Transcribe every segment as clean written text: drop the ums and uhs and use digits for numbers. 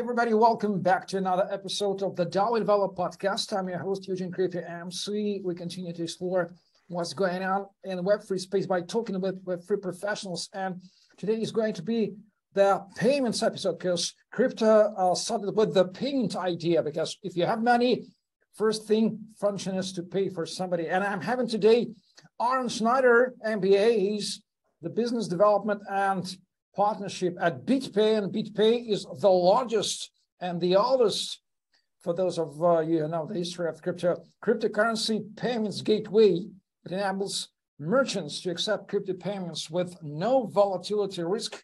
everybody, welcome back to another episode of the ENVELOP Podcast. I'm your host, Eugene Kryvyi, AMC. We continue to explore what's going on in the Web3 space by talking with Web3 professionals. And today is going to be the payments episode, because crypto started with the payment idea, because if you have money, first thing function is to pay for somebody. And I'm having today Aaron Schneider, MBA. He's the business development and partnership at BitPay, and BitPay is the largest and the oldest, for those of you who know the history of cryptocurrency payments gateway. It enables merchants to accept crypto payments with no volatility risk.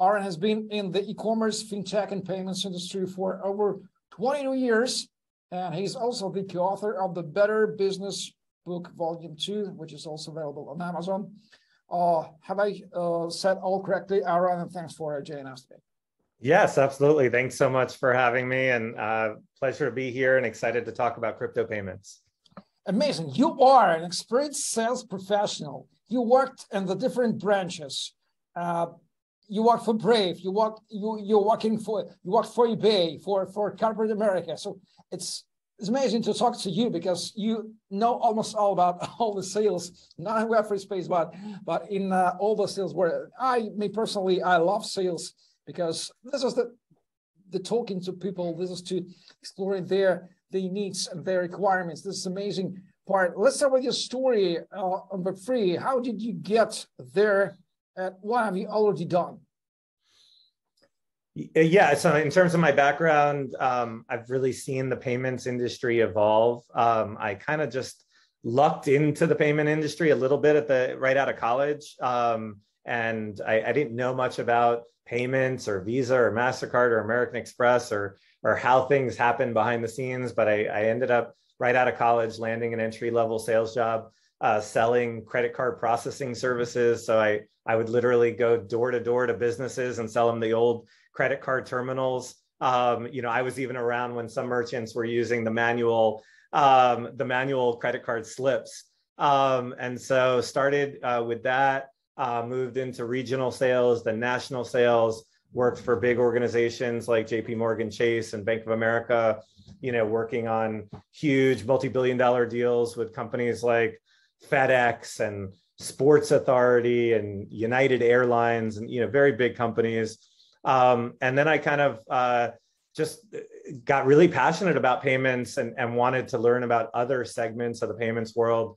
Aaron has been in the e-commerce, fintech, and payments industry for over 22 years, and he's also the co-author of the Better Business Book Volume 2, which is also available on Amazon. Have I said all correctly, Aaron? And thanks for joining us today. Yes, absolutely. Thanks so much for having me, and pleasure to be here and excited to talk about crypto payments. Amazing. You are an experienced sales professional. You worked in the different branches. You worked for Brave. You worked for eBay, for corporate America. So it's amazing to talk to you, because you know almost all about all the sales, not in Web3 space, but in all the sales world. I love sales, because this is the talking to people. This is to exploring their needs and their requirements. This is amazing part. Let's start with your story on Web3. How did you get there, and what have you already done? Yeah, so in terms of my background, I've really seen the payments industry evolve. I kind of just lucked into the payment industry a little bit right out of college. And I didn't know much about payments or Visa or MasterCard or American Express or how things happen behind the scenes. But I ended up right out of college landing an entry-level sales job, selling credit card processing services. So I would literally go door to door to businesses and sell them the old credit card terminals. I was even around when some merchants were using the manual credit card slips. And so started with that, moved into regional sales, then national sales, worked for big organizations like JP Morgan Chase and Bank of America, working on huge multi-billion-dollar deals with companies like FedEx and Sports Authority and United Airlines and, very big companies. And then I kind of just got really passionate about payments and wanted to learn about other segments of the payments world.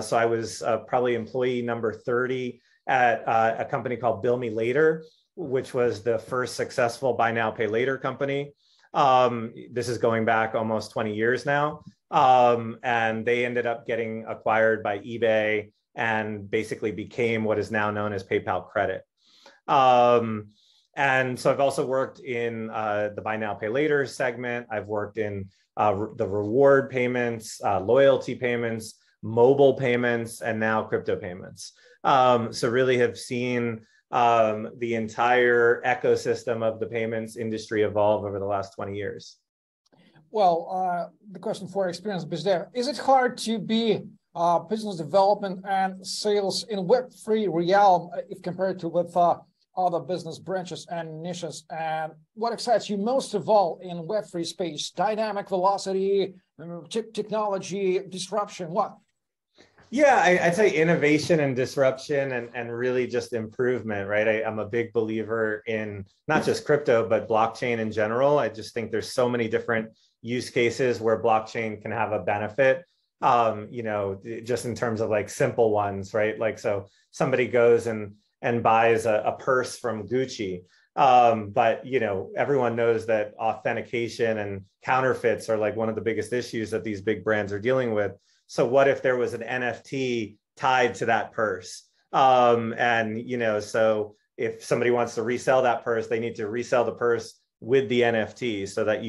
So I was probably employee number 30 at a company called Bill Me Later, which was the first successful buy now, pay later company. This is going back almost 20 years now. And they ended up getting acquired by eBay and basically became what is now known as PayPal Credit. And so I've also worked in the buy now, pay later segment. I've worked in the reward payments, loyalty payments, mobile payments, and now crypto payments. So really have seen the entire ecosystem of the payments industry evolve over the last 20 years. Well, the question for experience is there. Is it hard to be business development and sales in Web3 realm if compared to with other business branches and niches? And what excites you most of all in Web3 space? Dynamic velocity, technology, disruption, what? Yeah, I'd say innovation and disruption and really just improvement, right? I'm a big believer in not just crypto, but blockchain in general. I just think there's so many different use cases where blockchain can have a benefit, just in terms of like simple ones, right? Like, so somebody goes and buys a purse from Gucci. But, everyone knows that authentication and counterfeits are like one of the biggest issues that these big brands are dealing with. So what if there was an NFT tied to that purse? So if somebody wants to resell that purse, they need to resell the purse with the NFT so that,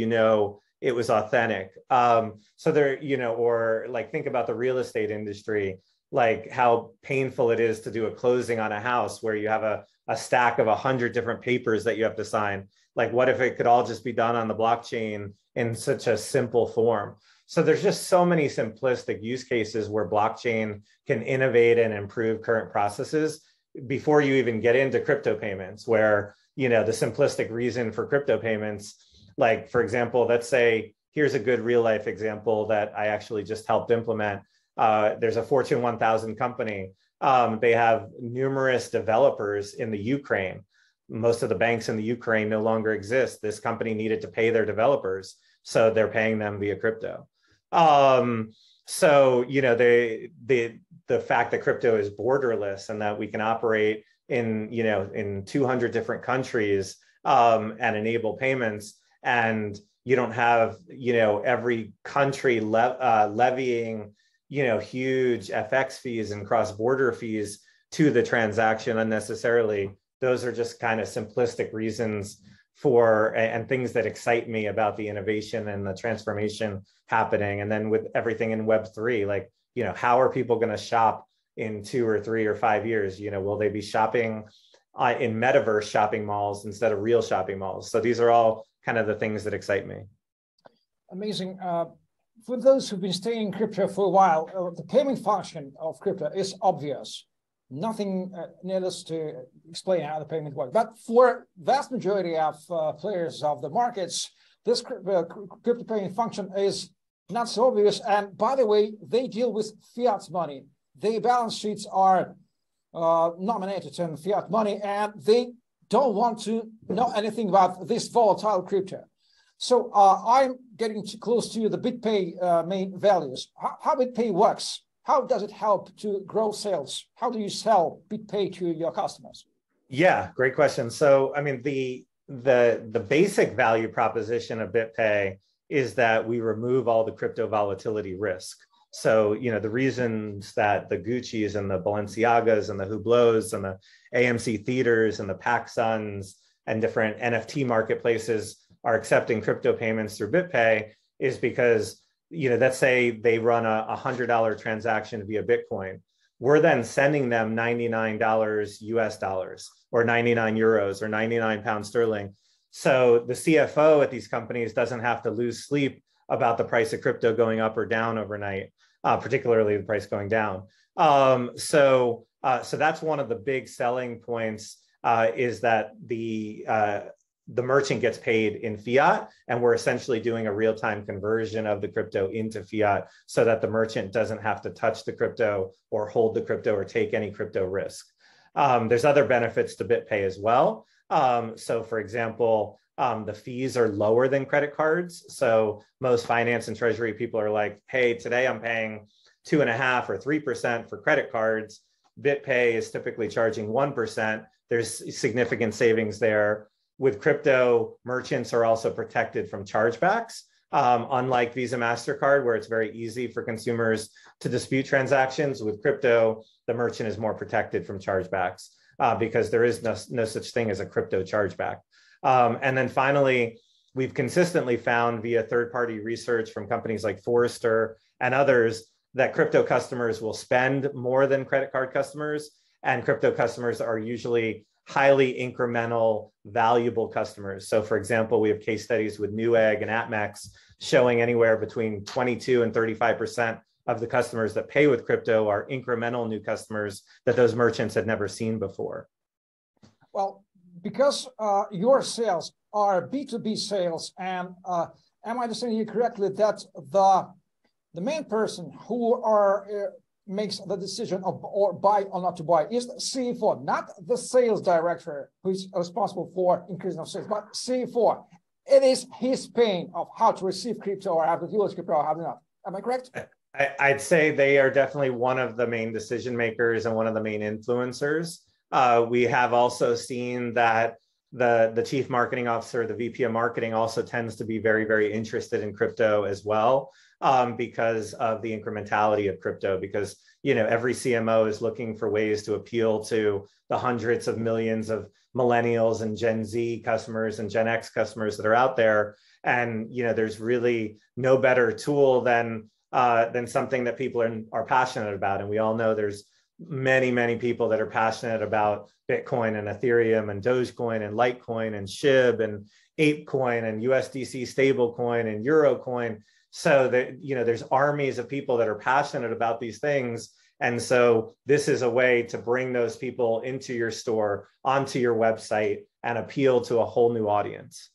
it was authentic. So there, or like, think about the real estate industry, like how painful it is to do a closing on a house where you have a stack of 100 different papers that you have to sign. Like, what if it could all just be done on the blockchain in such a simple form? So there's just so many simplistic use cases where blockchain can innovate and improve current processes before you even get into crypto payments, where, the simplistic reason for crypto payments Like, for example, let's say, here's a good real life example that I actually just helped implement. There's a Fortune 1000 company. They have numerous developers in the Ukraine. Most of the banks in the Ukraine no longer exist. This company needed to pay their developers, so they're paying them via crypto. So, you know, the fact that crypto is borderless and that we can operate in, you know, in 200 different countries and enable payments, and you don't have, you know, every country levying, you know, huge FX fees and cross-border fees to the transaction unnecessarily. Those are just kind of simplistic reasons for, and things that excite me about the innovation and the transformation happening. And then with everything in Web3, like, you know, how are people going to shop in 2 or 3 or 5 years? You know, will they be shopping in metaverse shopping malls instead of real shopping malls? So these are all kind of the things that excite me. Amazing. For those who've been staying in crypto for a while, the payment function of crypto is obvious. Nothing needless to explain how the payment works. But for vast majority of players of the markets, this crypto payment function is not so obvious. And by the way, they deal with fiat money. Their balance sheets are nominated in fiat money, and they don't want to know anything about this volatile crypto. So I'm getting too close to the BitPay main values. How BitPay works? How does it help to grow sales? How do you sell BitPay to your customers? Yeah, great question. So, I mean, the basic value proposition of BitPay is that we remove all the crypto volatility risk. So, you know, the reasons that the Gucci's and the Balenciagas and the Hublot's and the AMC Theaters and the PacSuns and different NFT marketplaces are accepting crypto payments through BitPay is because, you know, let's say they run a $100 transaction via Bitcoin. We're then sending them $99 US dollars or 99 euros or 99 pounds sterling. So the CFO at these companies doesn't have to lose sleep about the price of crypto going up or down overnight, particularly the price going down. So that's one of the big selling points, is that the merchant gets paid in fiat, and we're essentially doing a real-time conversion of the crypto into fiat so that the merchant doesn't have to touch the crypto or hold the crypto or take any crypto risk. There's other benefits to BitPay as well. So for example, the fees are lower than credit cards. So most finance and treasury people are like, hey, today I'm paying 2.5% or 3% for credit cards. BitPay is typically charging 1%. There's significant savings there. With crypto, merchants are also protected from chargebacks, unlike Visa, MasterCard, where it's very easy for consumers to dispute transactions. With crypto, the merchant is more protected from chargebacks because there is no such thing as a crypto chargeback. And then finally, we've consistently found via third-party research from companies like Forrester and others that crypto customers will spend more than credit card customers, and crypto customers are usually highly incremental, valuable customers. So for example, we have case studies with Newegg and Atmex showing anywhere between 22 and 35% of the customers that pay with crypto are incremental new customers that those merchants had never seen before. Well, because your sales are B2B sales, and am I understanding you correctly that the main person who are makes the decision of or buy or not to buy is the CFO, not the sales director who is responsible for increasing of sales, but CFO. It is his pain of how to receive crypto or how to deal with crypto or how to not. Am I correct? I'd say they are definitely one of the main decision makers and one of the main influencers. We have also seen that the chief marketing officer, the VP of marketing, also tends to be very, very interested in crypto as well. Because of the incrementality of crypto, because, you know, every CMO is looking for ways to appeal to the hundreds of millions of millennials and Gen Z customers and Gen X customers that are out there. And, you know, there's really no better tool than something that people are passionate about. And we all know there's many, many people that are passionate about Bitcoin and Ethereum and Dogecoin and Litecoin and SHIB and Apecoin and USDC stablecoin and Eurocoin. So that, you know, there's armies of people that are passionate about these things. And so this is a way to bring those people into your store, onto your website, and appeal to a whole new audience.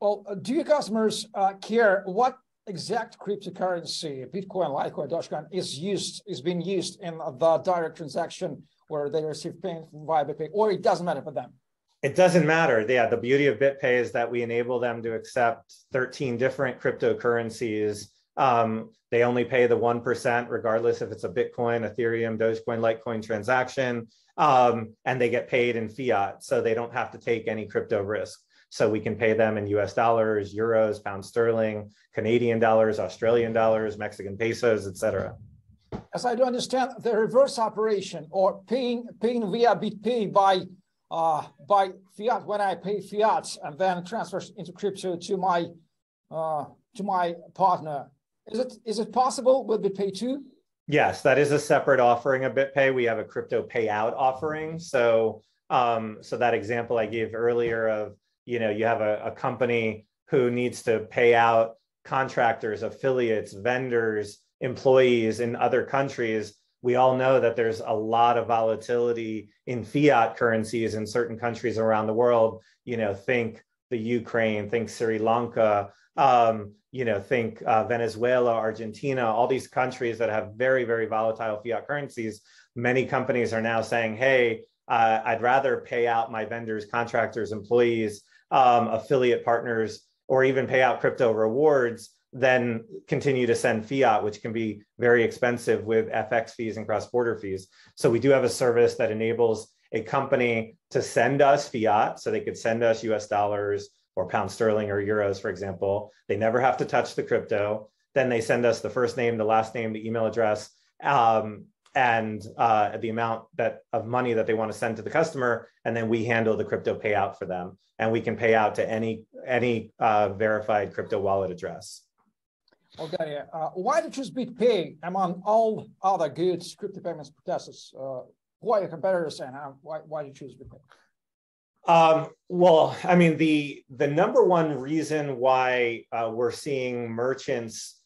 Well, do your customers care what exact cryptocurrency, Bitcoin, Litecoin, Dogecoin, is being used in the direct transaction where they receive payment via BitPay, or it doesn't matter for them? It doesn't matter. Yeah, the beauty of BitPay is that we enable them to accept 13 different cryptocurrencies. They only pay the 1%, regardless if it's a Bitcoin, Ethereum, Dogecoin, Litecoin transaction, and they get paid in fiat, so they don't have to take any crypto risk. So we can pay them in US dollars, euros, pound sterling, Canadian dollars, Australian dollars, Mexican pesos, et cetera. As I do understand, the reverse operation, or paying via BitPay by fiat, when I pay fiat and then transfers into crypto to my partner, is it possible with BitPay too? Yes, that is a separate offering of BitPay. We have a crypto payout offering. So so that example I gave earlier of, you know, you have a company who needs to pay out contractors, affiliates, vendors, employees in other countries. We all know that there's a lot of volatility in fiat currencies in certain countries around the world. You know, think the Ukraine, think Sri Lanka, you know, think Venezuela, Argentina, all these countries that have very, very volatile fiat currencies. Many companies are now saying, hey, I'd rather pay out my vendors, contractors, employees, affiliate partners, or even pay out crypto rewards than continue to send fiat, which can be very expensive with FX fees and cross-border fees. So we do have a service that enables a company to send us fiat, so they could send us US dollars or pound sterling or euros, for example. They never have to touch the crypto. Then they send us the first name, the last name, the email address, and the amount of money that they want to send to the customer, and then we handle the crypto payout for them, and we can pay out to any verified crypto wallet address. Okay, why did you choose BitPay among all other good crypto payments processors? Why your competitors, and why did you choose BitPay? Well, I mean, the number one reason why we're seeing merchants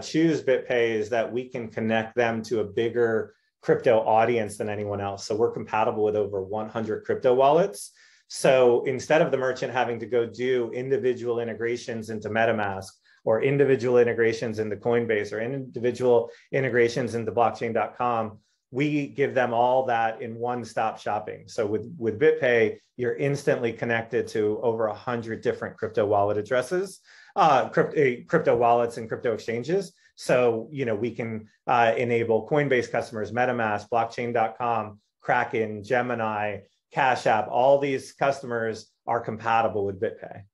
choose BitPay is that we can connect them to a bigger crypto audience than anyone else. So we're compatible with over 100 crypto wallets. So instead of the merchant having to go do individual integrations into MetaMask, or individual integrations into Coinbase, or individual integrations into Blockchain.com, we give them all that in one-stop shopping. So with BitPay, you're instantly connected to over 100 different crypto wallet addresses. Crypto wallets and crypto exchanges. So, you know, we can enable Coinbase customers, MetaMask, Blockchain.com, Kraken, Gemini, Cash App. All these customers are compatible with BitPay.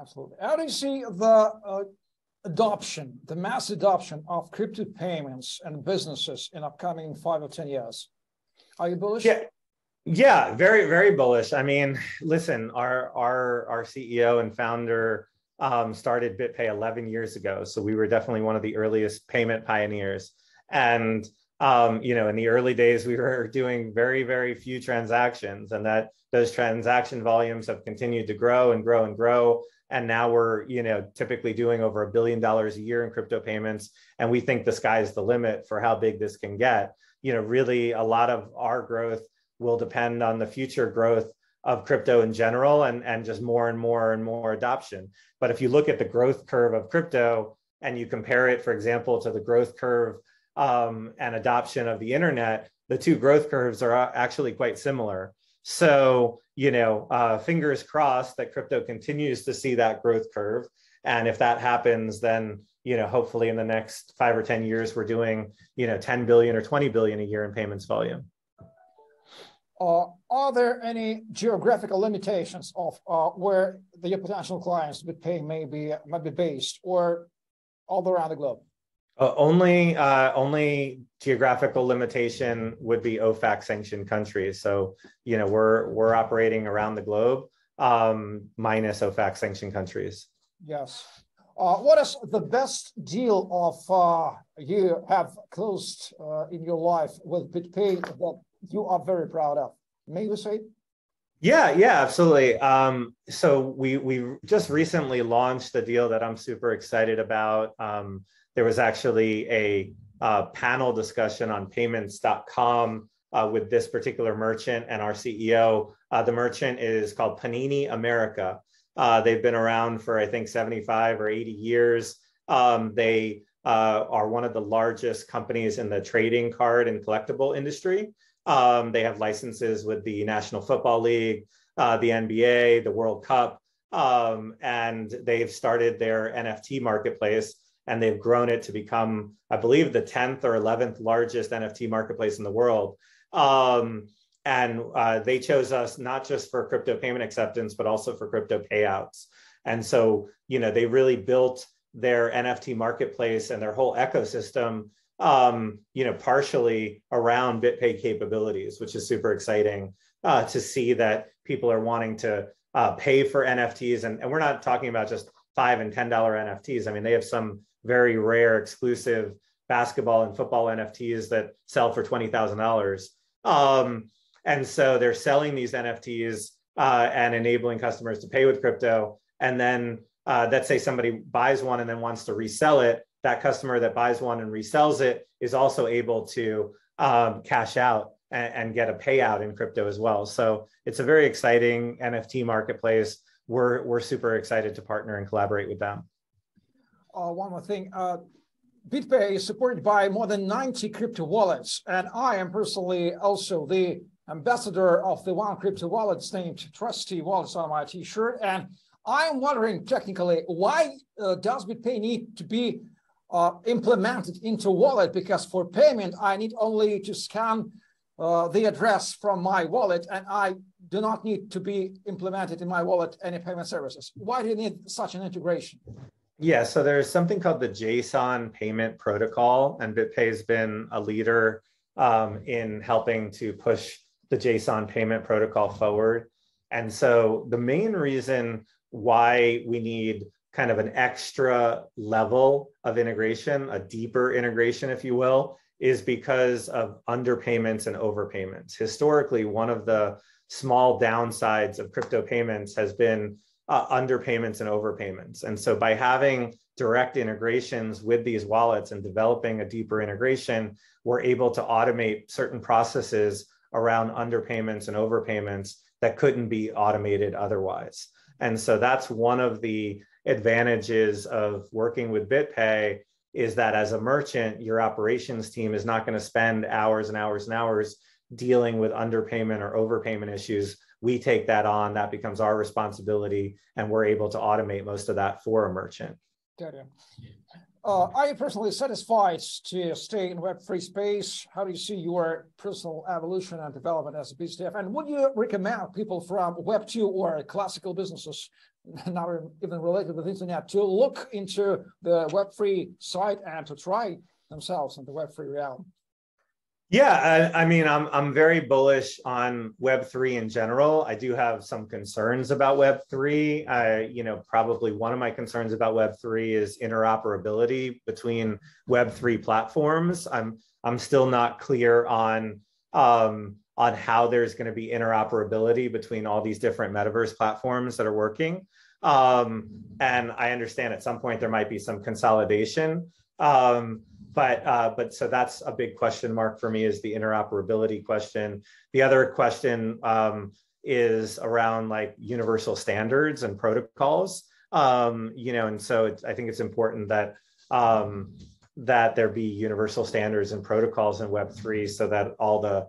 Absolutely. How do you see the adoption, the mass adoption of crypto payments and businesses in upcoming 5 or 10 years? Are you bullish? Yeah, very, very bullish. I mean, listen, our CEO and founder started BitPay 11 years ago. So we were definitely one of the earliest payment pioneers. And, you know, in the early days, we were doing very, very few transactions, and that those transaction volumes have continued to grow and grow and grow. And now we're, you know, typically doing over $1 billion a year in crypto payments. And we think the sky's the limit for how big this can get. You know, really a lot of our growth will depend on the future growth of crypto in general, and just more and more and more adoption. But if you look at the growth curve of crypto and you compare it, for example, to the growth curve and adoption of the internet, the two growth curves are actually quite similar. So, you know, fingers crossed that crypto continues to see that growth curve. And if that happens, then, you know, hopefully in the next 5 or 10 years, we're doing, you know, 10 billion or 20 billion a year in payments volume. Are there any geographical limitations of where your potential clients with pay might be based, or all around the globe? Only geographical limitation would be OFAC sanctioned countries. So, you know, we're operating around the globe, minus OFAC sanctioned countries. Yes. What is the best deal you have closed in your life with BitPay that you are very proud of? May you say? Yeah, absolutely. So we just recently launched a deal that I'm super excited about. There was actually a panel discussion on payments.com with this particular merchant and our CEO. The merchant is called Panini America. They've been around for, I think, 75 or 80 years. They are one of the largest companies in the trading card and collectible industry. They have licenses with the National Football League, the NBA, the World Cup, and they've started their NFT marketplace, and they've grown it to become, I believe, the 10th or 11th largest NFT marketplace in the world. And they chose us not just for crypto payment acceptance, but also for crypto payouts. And so, you know, they really built their NFT marketplace and their whole ecosystem, you know, partially around BitPay capabilities, which is super exciting to see that people are wanting to pay for NFTs. And we're not talking about just $5 and $10 NFTs. I mean, they have some very rare exclusive basketball and football NFTs that sell for $20,000. And so they're selling these NFTs and enabling customers to pay with crypto. And then let's say somebody buys one and then wants to resell it. That customer that buys one and resells it is also able to cash out and get a payout in crypto as well. So it's a very exciting NFT marketplace. We're super excited to partner and collaborate with them. One more thing. BitPay is supported by more than 90 crypto wallets. And I am personally also the ambassador of the one crypto wallet named Trustee Wallet on my t-shirt. And I'm wondering technically, why does BitPay need to be implemented into wallet? Because for payment, I need only to scan the address from my wallet, and I do not need to be implemented in my wallet any payment services. Why do you need such an integration? Yeah, so there's something called the JSON payment protocol, and BitPay has been a leader in helping to push the JSON payment protocol forward. And so the main reason why we need kind of an extra level of integration, a deeper integration, if you will, is because of underpayments and overpayments. Historically, one of the small downsides of crypto payments has been underpayments and overpayments. And so by having direct integrations with these wallets and developing a deeper integration, we're able to automate certain processes around underpayments and overpayments that couldn't be automated otherwise. And so that's one of the advantages of working with BitPay, is that as a merchant, your operations team is not going to spend hours and hours and hours dealing with underpayment or overpayment issues. We take that on, that becomes our responsibility, and we're able to automate most of that for a merchant. Got it. Are you personally satisfied to stay in Web3 space? How do you see your personal evolution and development as a business? And would you recommend people from Web2 or classical businesses, not even related with the internet, to look into the Web3 side and to try themselves in the Web3 realm? Yeah, I mean, I'm very bullish on Web3 in general. I do have some concerns about Web3. You know, probably one of my concerns about Web3 is interoperability between Web3 platforms. I'm still not clear on how there's going to be interoperability between all these different metaverse platforms that are working. And I understand at some point there might be some consolidation. But so that's a big question mark for me, is the interoperability question. The other question is around like universal standards and protocols, you know, and so I think it's important that that there be universal standards and protocols in Web3 so that all the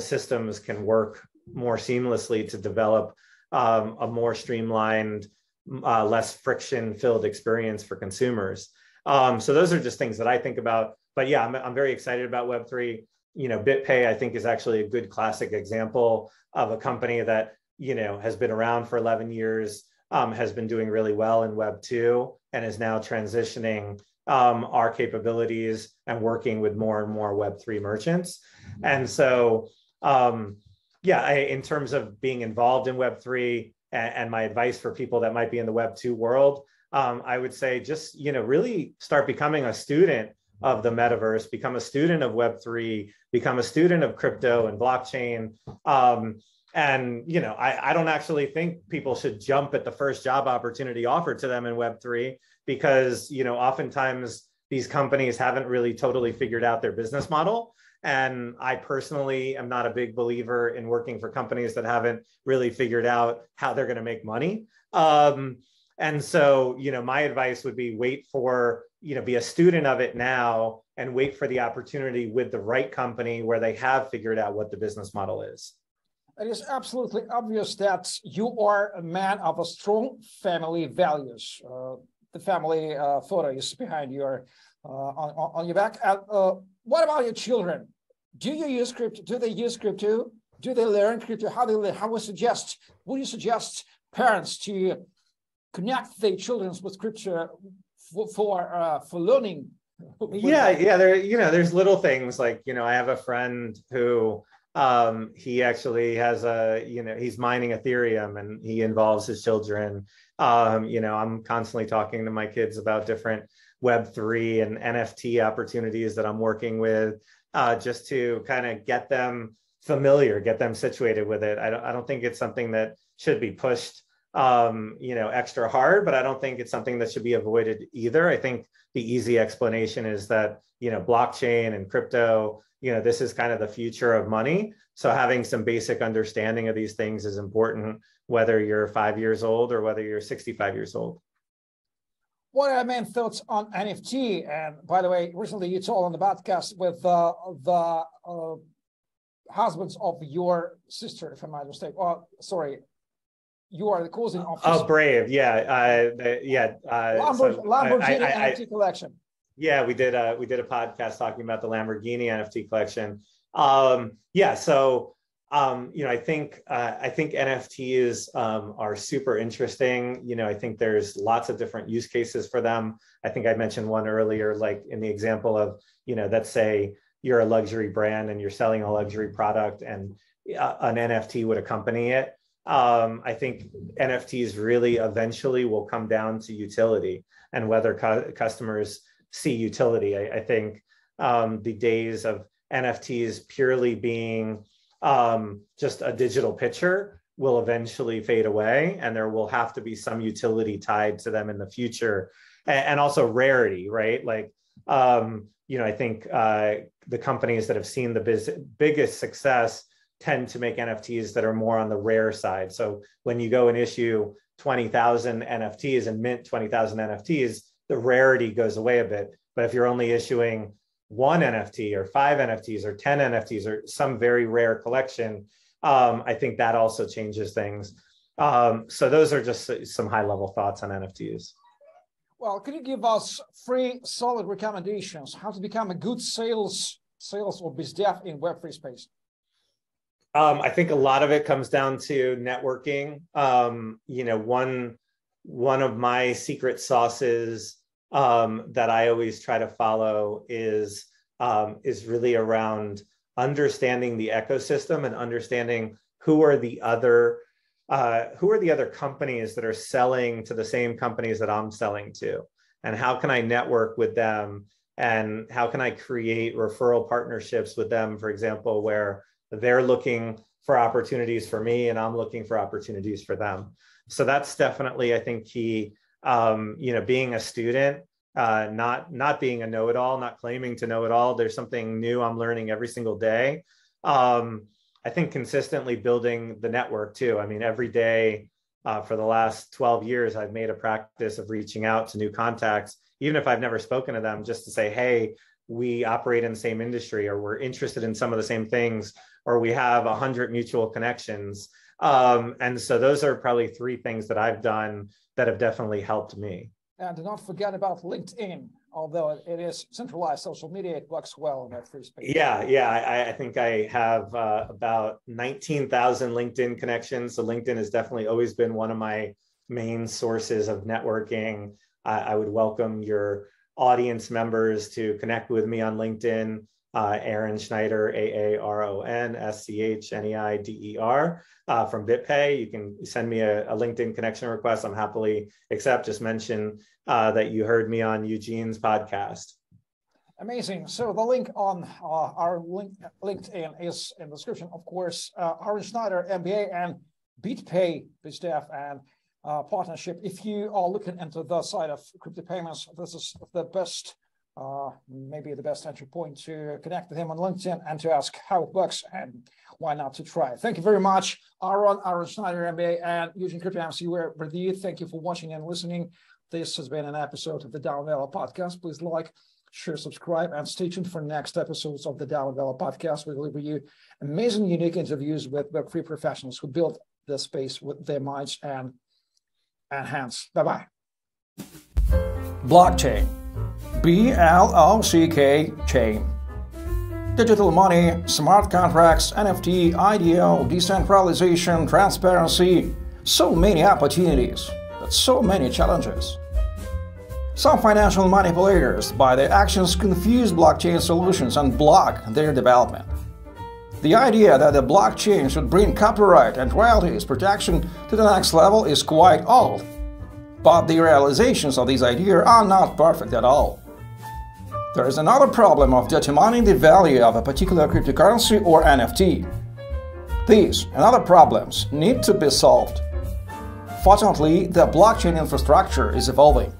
systems can work more seamlessly to develop a more streamlined, less friction-filled experience for consumers. So those are just things that I think about. But yeah, I'm very excited about Web3. You know, BitPay, I think, is actually a good classic example of a company that, you know, has been around for 11 years, has been doing really well in Web2, and is now transitioning our capabilities and working with more and more Web3 merchants. And so, yeah, in terms of being involved in Web3 and my advice for people that might be in the Web2 world, I would say just, you know, really start becoming a student of the metaverse, become a student of Web3, become a student of crypto and blockchain. And, you know, I don't actually think people should jump at the first job opportunity offered to them in Web3, because, you know, oftentimes these companies haven't really totally figured out their business model. And I personally am not a big believer in working for companies that haven't really figured out how they're going to make money. And so, you know, my advice would be wait for, you know, be a student of it now and wait for the opportunity with the right company where they have figured out what the business model is. It is absolutely obvious that you are a man of a strong family values. The family photo is behind your on your back. What about your children? Do you use crypto? Do they use crypto? Do they learn crypto? How do they learn? How would you suggest? Would you suggest parents to connect their children with crypto for learning? Yeah. There's little things like, you know, I have a friend who. He actually has a, you know, he's mining Ethereum and he involves his children. You know, I'm constantly talking to my kids about different Web3 and NFT opportunities that I'm working with, just to kind of get them familiar, get them situated with it. I don't think it's something that should be pushed, you know, extra hard, but I don't think it's something that should be avoided either. I think the easy explanation is that, you know, blockchain and crypto, you know, this is kind of the future of money. So having some basic understanding of these things is important, whether you're 5 years old or whether you're 65 years old. What are my thoughts on NFT? And by the way, recently you told on the podcast with the husbands of your sister, if I'm not mistaken. Oh, sorry. You are the cousin of... Oh, Brave. Yeah. Lamborghini NFT collection. Yeah, we did a podcast talking about the Lamborghini NFT collection. You know, I think NFTs are super interesting. You know, I think there's lots of different use cases for them. I think I mentioned one earlier, like in the example of, you know, let's say you're a luxury brand and you're selling a luxury product, and an NFT would accompany it. I think NFTs really eventually will come down to utility and whether customers see utility. I think the days of NFTs purely being just a digital picture will eventually fade away, and there will have to be some utility tied to them in the future, and also rarity, right? Like, you know, I think the companies that have seen the biggest success tend to make NFTs that are more on the rare side. So when you go and issue 20,000 NFTs and mint 20,000 NFTs, the rarity goes away a bit. But if you're only issuing one NFT or five NFTs or 10 NFTs or some very rare collection, I think that also changes things. So those are just some high level thoughts on NFTs. Well, could you give us three solid recommendations how to become a good sales or biz dev in Web3 space? I think a lot of it comes down to networking. You know, one of my secret sauces that I always try to follow is really around understanding the ecosystem and understanding who are the other companies that are selling to the same companies that I'm selling to, and how can I network with them, and how can I create referral partnerships with them, for example, where they're looking for opportunities for me and I'm looking for opportunities for them. So that's definitely, I think, key. You know, being a student, not being a know-it-all, not claiming to know it all. There's something new I'm learning every single day. I think consistently building the network too. I mean, every day for the last 12 years, I've made a practice of reaching out to new contacts, even if I've never spoken to them, just to say, hey, we operate in the same industry, or we're interested in some of the same things, or we have 100 mutual connections. And so those are probably three things that I've done that have definitely helped me. And do not forget about LinkedIn, although it is centralized social media, it works well in that free space. Yeah. I think I have about 19,000 LinkedIn connections. So LinkedIn has definitely always been one of my main sources of networking. I would welcome your audience members to connect with me on LinkedIn. Aaron Schneider, AaronSchneider, from BitPay. You can send me a LinkedIn connection request. I'm happily accept. Just mention that you heard me on Eugene's podcast. Amazing. So the link on our LinkedIn is in the description, of course. Aaron Schneider, MBA, and BitPay, BizDev, and partnership. If you are looking into the side of crypto payments, this is the best maybe the best entry point to connect with him on LinkedIn and to ask how it works and why not to try. Thank you very much, Aaron Schneider, MBA, and Eugene Kryvyi, MCU, with you. Thank you for watching and listening. This has been an episode of the ENVELOP Podcast. Please like, share, subscribe, and stay tuned for next episodes of the ENVELOP Podcast. We deliver you amazing, unique interviews with Web3 professionals who build the space with their minds and hands. Bye-bye. Blockchain. B-L-O-C-K chain. Digital money, smart contracts, NFT, IDO, decentralization, transparency. So many opportunities, but so many challenges. Some financial manipulators, by their actions, confuse blockchain solutions and block their development. The idea that the blockchain should bring copyright and royalties protection to the next level is quite old. But the realizations of this idea are not perfect at all. There is another problem of determining the value of a particular cryptocurrency or NFT. These and other problems need to be solved. Fortunately, the blockchain infrastructure is evolving.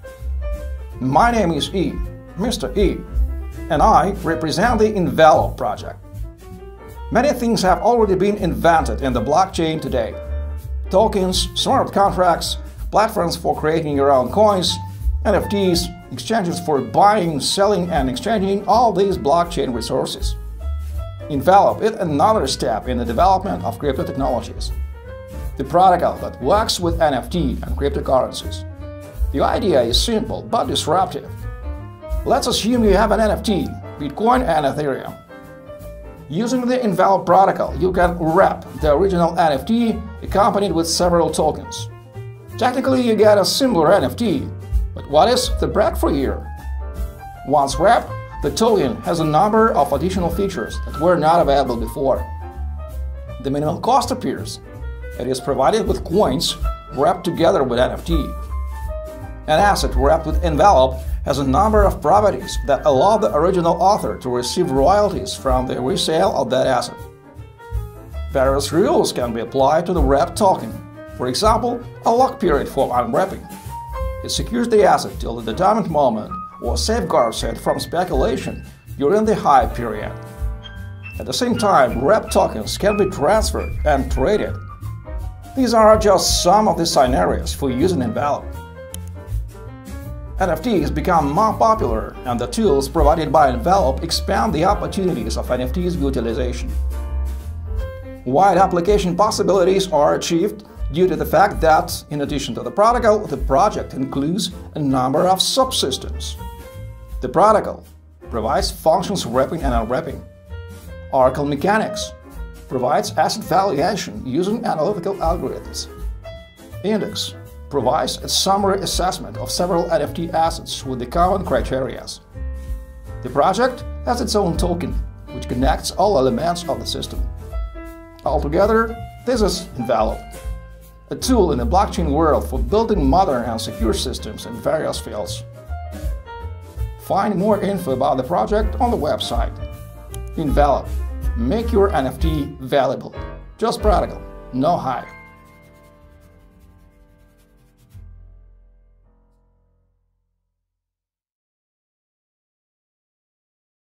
My name is E, Mr. E, and I represent the ENVELOP project. Many things have already been invented in the blockchain today. Tokens, smart contracts, platforms for creating your own coins, NFTs, exchanges for buying, selling, and exchanging all these blockchain resources. ENVELOP is another step in the development of crypto technologies. The protocol that works with NFT and cryptocurrencies. The idea is simple but disruptive. Let's assume you have an NFT, Bitcoin and Ethereum. Using the ENVELOP protocol, you can wrap the original NFT accompanied with several tokens. Technically, you get a similar NFT, but what is the breakthrough here? Once wrapped, the token has a number of additional features that were not available before. The minimal cost appears. It is provided with coins wrapped together with NFT. An asset wrapped with ENVELOP has a number of properties that allow the original author to receive royalties from the resale of that asset. Various rules can be applied to the wrapped token, for example, a lock period for unwrapping. It secures the asset till the determined moment or safeguards it from speculation during the hype period. At the same time, wrapped tokens can be transferred and traded. These are just some of the scenarios for using ENVELOP. NFTs become more popular, and the tools provided by ENVELOP expand the opportunities of NFTs utilization. Wide application possibilities are achieved due to the fact that, in addition to the protocol, the project includes a number of subsystems. The protocol provides functions wrapping and unwrapping. Oracle Mechanics provides asset valuation using analytical algorithms. Index provides a summary assessment of several NFT assets with the common criteria. The project has its own token, which connects all elements of the system. Altogether, this is ENVELOP, a tool in the blockchain world for building modern and secure systems in various fields. Find more info about the project on the website. ENVELOP. Make your NFT valuable. Just practical, no hype.